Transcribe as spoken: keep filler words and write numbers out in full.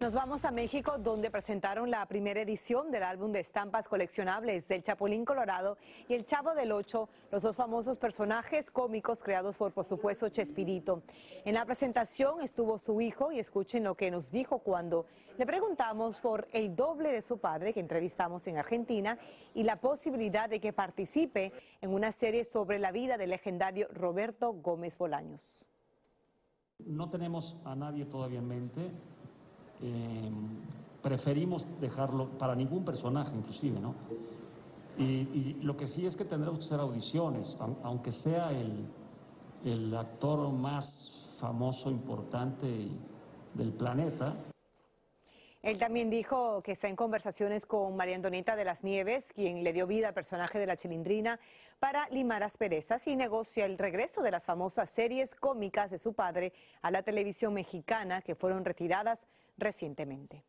Nos vamos a México, donde presentaron la primera edición del álbum de estampas coleccionables del Chapulín Colorado y el Chavo del Ocho, los dos famosos personajes cómicos creados por, por supuesto, Chespirito. En la presentación estuvo su hijo y escuchen lo que nos dijo cuando le preguntamos por el doble de su padre, que entrevistamos en Argentina, y la posibilidad de que participe en una serie sobre la vida del legendario Roberto Gómez Bolaños. No tenemos a nadie todavía en mente. Eh, preferimos dejarlo para ningún personaje, inclusive, ¿no? Y, y lo que sí es que tendremos que hacer audiciones, aunque sea el, el actor más famoso, importante del planeta. Él también dijo que está en conversaciones con María Antonieta de las Nieves, quien le dio vida al personaje de La Chilindrina, para limar asperezas y negocia el regreso de las famosas series cómicas de su padre a la televisión mexicana que fueron retiradas recientemente.